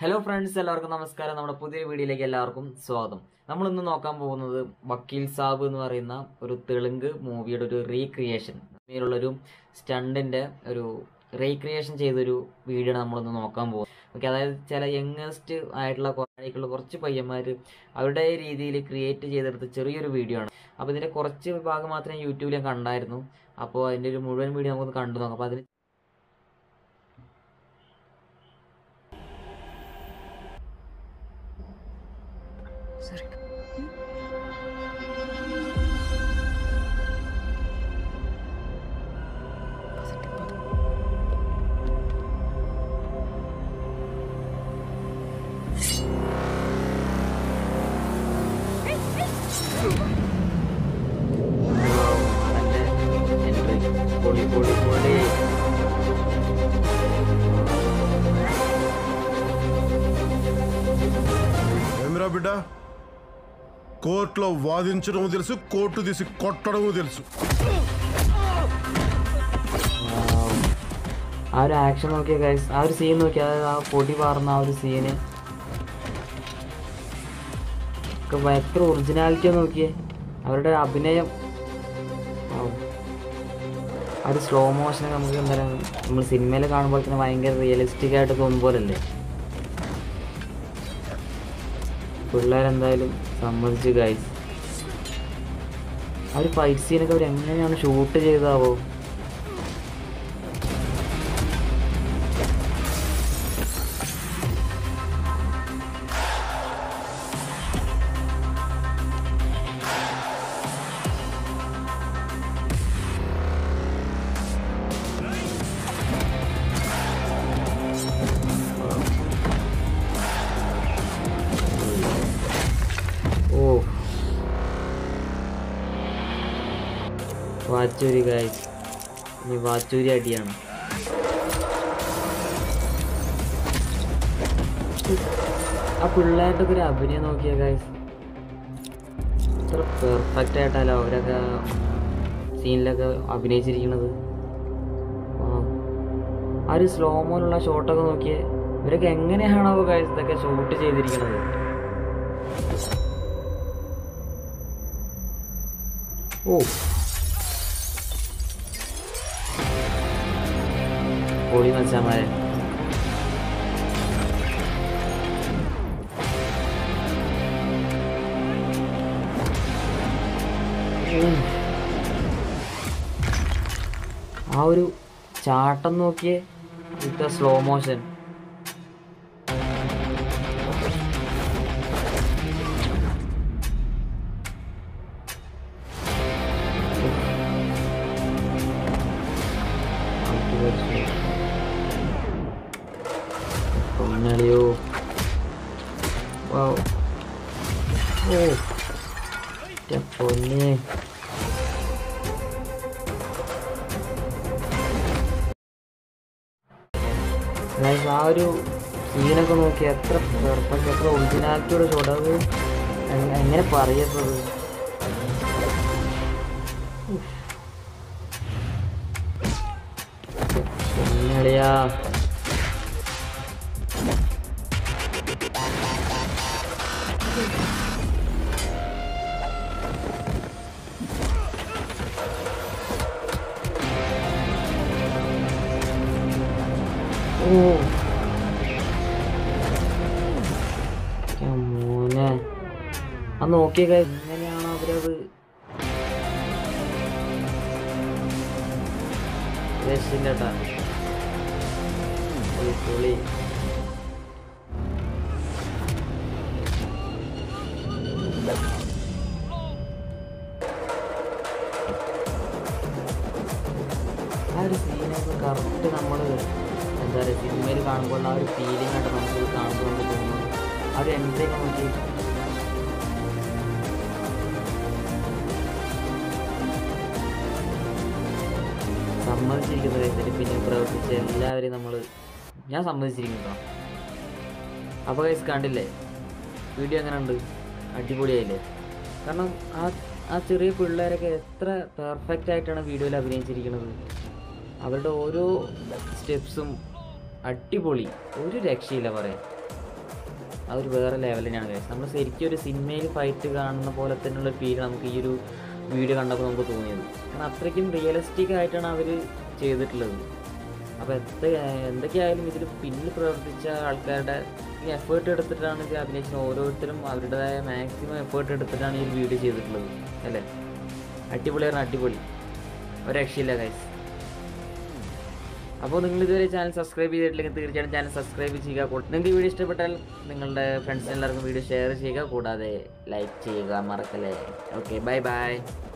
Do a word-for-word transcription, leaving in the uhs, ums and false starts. Hello friends, എല്ലാവർക്കും നമസ്കാരം. നമ്മുടെ പുതിയ വീഡിയോയിലേക്ക് എല്ലാവർക്കും സ്വാഗതം. നമ്മൾ ഇന്ന് നോക്കാൻ പോകുന്നത് വക്കീൽ സാബ് എന്ന് പറയുന്ന ഒരു തെലുങ്ക് മൂവിയുടെ ഒരു റീക്രിയേഷൻ, മേലുള്ള ഒരു സ്റ്റണ്ടിന്റെ ഒരു റീക്രിയേഷൻ ചെയ്ത ഒരു വീഡിയോ നമ്മൾ ഇന്ന് നോക്കാൻ പോകുന്നത്. ഓക്കേ, അതായത് ചില യംഗസ്റ്റ് ആയിട്ടുള്ള കുറേക്കുള്ള കുറച്ച് പയ്യന്മാർ അവരുടെ രീതിയിൽ ക്രിയേറ്റ് ചെയ്തെടുത്ത ചെറിയൊരു വീഡിയോ ആണ്. അപ്പോൾ ഇതിന്റെ കുറച്ച് ഭാഗം മാത്രമേ യൂട്യൂബിൽ ഞാൻ കണ്ടായിരുന്നു. അപ്പോൾ അതിന്റെ ഒരു മുഴുവൻ വീഡിയോ നമുക്ക് കണ്ടു നോക്കാം. അപ്പോൾ അതിന് బిడ్డ కోర్టులో వాదించడం తెలుసు, కోర్టు తీసి కొట్టడం తెలుసు. ఆ యాక్షన్ ఓకే గైస్, ఆ సీన్ ఓకే, ఆ పొడి పారుന്ന ఆ సీన్ ഒക്കെ ഭയങ്കര ഒറിജിനാലിറ്റി നോക്കിയേ, അവരുടെ അഭിനയം. ആ ഒരു സ്ലോ മോഷനെ നമുക്ക് എന്താ നമ്മൾ സിനിമയിൽ കാണുമ്പോൾ തന്നെ ഭയങ്കര റിയലിസ്റ്റിക് ആയിട്ട് തോന്നും പോലല്ലേ. പിള്ളേരെന്തായാലും സമ്മതിച്ചു ഗൈസ്. ആ ഒരു ഫൈറ്റ് സീനൊക്കെ അവർ എങ്ങനെയാണ് ഷൂട്ട് ചെയ്താവോ. വാച്ചൂരി ഗൈസ്, ഇനി വാച്ചൂരി അടിയാണ്. ആ പിള്ളേരുടെ ഒരു അഭിനയം നോക്കിയ ഗൈസ്, ഇത്ര പെർഫെക്റ്റ് ആയിട്ടല്ല അവരൊക്കെ സീനിലൊക്കെ അഭിനയിച്ചിരിക്കുന്നത്. ആ ഒരു സ്ലോമോയിലുള്ള ഷോട്ടൊക്കെ നോക്കിയേ, ഇവരൊക്കെ എങ്ങനെയാണോ ഗൈസ് ഇതൊക്കെ ഷൂട്ട് ചെയ്തിരിക്കുന്നത്. ഓ പൊളി മച്ചാമാരെ, ആ ഒരു ചാട്ടം നോക്കിയേ, ഇത്ര സ്ലോ മോഷൻ. ആ ഒരു സീനൊക്കെ നോക്കി എത്ര പെർഫെക്റ്റ്, എത്ര ഒറിജിനാലിറ്റിയുടെ ഷോട്ട്. അത് എങ്ങനെ പറയപ്പെട്ടത്. മോനെ അത് നോക്കിയ എങ്ങനെയാണോ അവരത് രക്ഷില്ലട്ടാ. പുളി ആ ഒരു സീനൊക്കെ കറക്റ്റ് നമ്മൾ എന്താ പറയുക, സിനിമയിൽ കാണുമ്പോൾ ആ ഒരു ഫീലിംഗ് ആയിട്ട് നമുക്ക് കാണുമ്പോൾ തോന്നുന്നു. ആ ഒരു എൻട്രിയൊക്കെ നോക്കി സമ്മതിച്ചിരിക്കുന്ന കൈസരി പിന്നെ പ്രവർത്തിച്ച എല്ലാവരെയും നമ്മൾ ഞാൻ സമ്മതിച്ചിരിക്കുന്നു. അപ്പോൾ കൈസ് കണ്ടില്ലേ വീഡിയോ എങ്ങനെ ഉണ്ട്, അടിപൊളിയായില്ലേ. കാരണം ആ ആ ചെറിയ പിള്ളേരൊക്കെ എത്ര പെർഫെക്റ്റ് ആയിട്ടാണ് വീഡിയോയിൽ അഭിനയിച്ചിരിക്കുന്നത്. അവരുടെ ഓരോ സ്റ്റെപ്സും അടിപൊളി, ഒരു രക്ഷയില്ല പറയാൻ. അതൊരു വേറെ ലെവലിനാണ് കഴിച്ചത്. നമ്മൾ ശരിക്കും ഒരു സിനിമയിൽ ഫൈറ്റ് കാണുന്ന പോലെ തന്നെയുള്ള ഫീൽ നമുക്ക് ഈ ഒരു വീഡിയോ കണ്ടപ്പോൾ നമുക്ക് തോന്നിയത്. കാരണം അത്രയ്ക്കും റിയലിസ്റ്റിക് ആയിട്ടാണ് അവർ ചെയ്തിട്ടുള്ളത്. അപ്പോൾ എത്ര എന്തൊക്കെയായാലും ഇതിൽ പിന്നിൽ പ്രവർത്തിച്ച ആൾക്കാരുടെ ഈ എഫേർട്ട് എടുത്തിട്ടാണ് ഇത് അഭിനയിച്ചത്. ഓരോരുത്തരും അവരുടേതായ മാക്സിമം എഫേർട്ട് എടുത്തിട്ടാണ് ഈ വീഡിയോ ചെയ്തിട്ടുള്ളത് അല്ലേ. അടിപൊളിയാണ്, അടിപൊളി, ഒരു രക്ഷയില്ല ഗൈസ്. അപ്പോൾ നിങ്ങൾ ഇതുവരെ ചാനൽ സബ്സ്ക്രൈബ് ചെയ്തിട്ടില്ലെങ്കിൽ തീർച്ചയായിട്ടും ചാനൽ സബ്സ്ക്രൈബ് ചെയ്യുക. നിങ്ങൾക്ക് വീഡിയോ ഇഷ്ടപ്പെട്ടാൽ നിങ്ങളുടെ ഫ്രണ്ട്സിനെല്ലാവർക്കും വീഡിയോ ഷെയർ ചെയ്യുക, കൂടാതെ ലൈക്ക് ചെയ്യുക മറക്കല്ലേ. Okay, bye by.